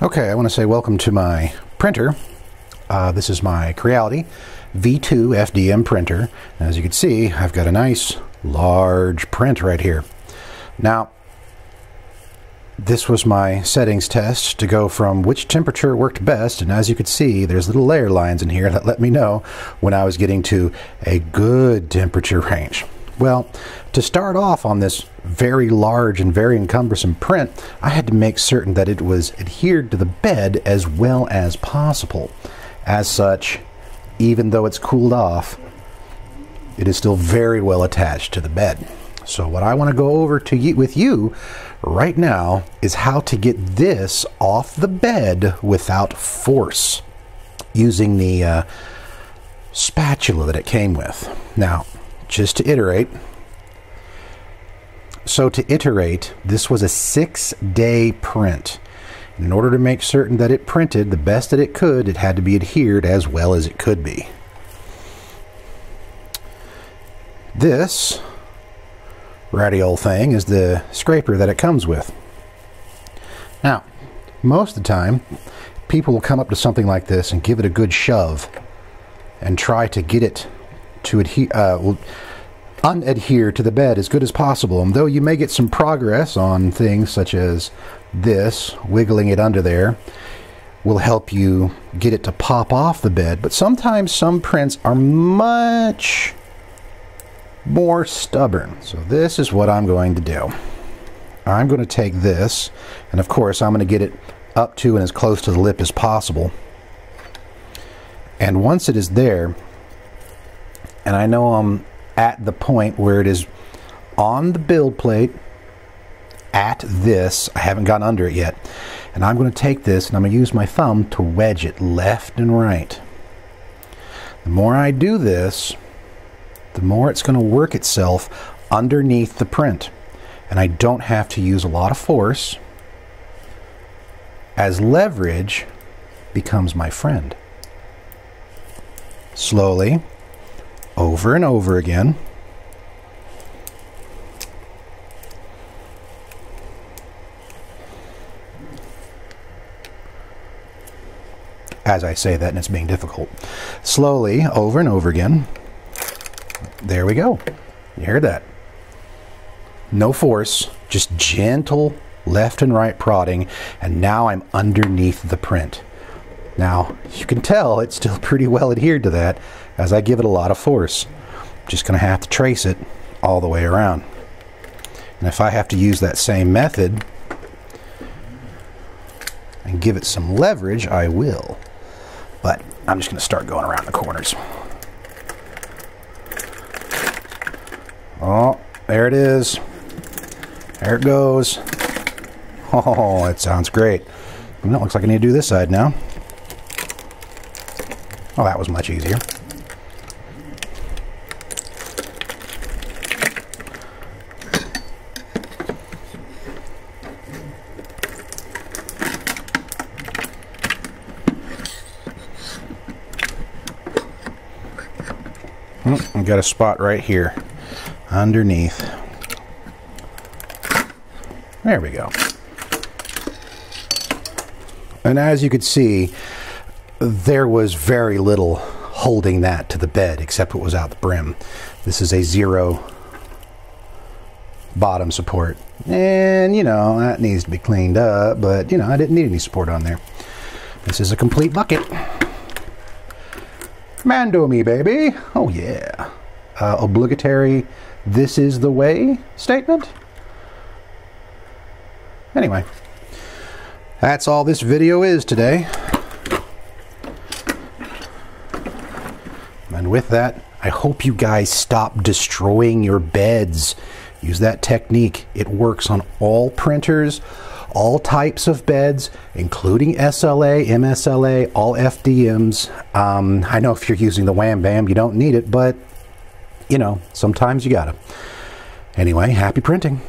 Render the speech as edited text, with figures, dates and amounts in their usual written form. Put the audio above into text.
Okay, I want to say welcome to my printer. This is my Creality V2 FDM printer. As you can see, I've got a nice large print right here. Now, this was my settings test to go from which temperature worked best, and as you could see, there's little layer lines in here that let me know when I was getting to a good temperature range. Well, to start off on this very large and very cumbersome print, I had to make certain that it was adhered to the bed as well as possible. As such, even though it's cooled off, it is still very well attached to the bed. So what I want to go over with you right now is how to get this off the bed without force using the spatula that it came with. Now, just to iterate, this was a 6-day print. In order to make certain that it printed the best that it could, it had to be adhered as well as it could be. This ratty old thing is the scraper that it comes with. Now, most of the time, people will come up to something like this and give it a good shove and try to get it to adhere, unadhere to the bed as good as possible. And though you may get some progress on things such as this, wiggling it under there will help you get it to pop off the bed, but sometimes some prints are much more stubborn. So this is what I'm going to do. I'm going to take this, and of course I'm going to get it up to and as close to the lip as possible. And once it is there, and I know I'm at the point where it is on the build plate at this, I haven't gotten under it yet, and I'm going to take this and I'm going to use my thumb to wedge it left and right. The more I do this, the more it's going to work itself underneath the print, and I don't have to use a lot of force as leverage becomes my friend. Slowly, over and over again. As I say that, and it's being difficult. Slowly, over and over again. There we go. You heard that? No force, just gentle left and right prodding, and now I'm underneath the print. Now, you can tell it's still pretty well adhered to that as I give it a lot of force. I'm just going to have to trace it all the way around. And if I have to use that same method and give it some leverage, I will. But I'm just going to start going around the corners. Oh, there it is. There it goes. Oh, that sounds great. It looks like I need to do this side now. Oh, that was much easier. I've got a spot right here underneath. There we go. And as you could see, there was very little holding that to the bed except what was out the brim. This is a 0 bottom support, and you know that needs to be cleaned up, but you know I didn't need any support on there. This is a complete bucket. Mando me, baby. Oh yeah. Obligatory "this is the way" statement. Anyway, that's all this video is today. And with that, I hope you guys stop destroying your beds. Use that technique. It works on all printers, all types of beds, including SLA, MSLA, all FDMs. I know if you're using the Wham Bam, you don't need it, but you know, sometimes you gotta. Anyway, happy printing.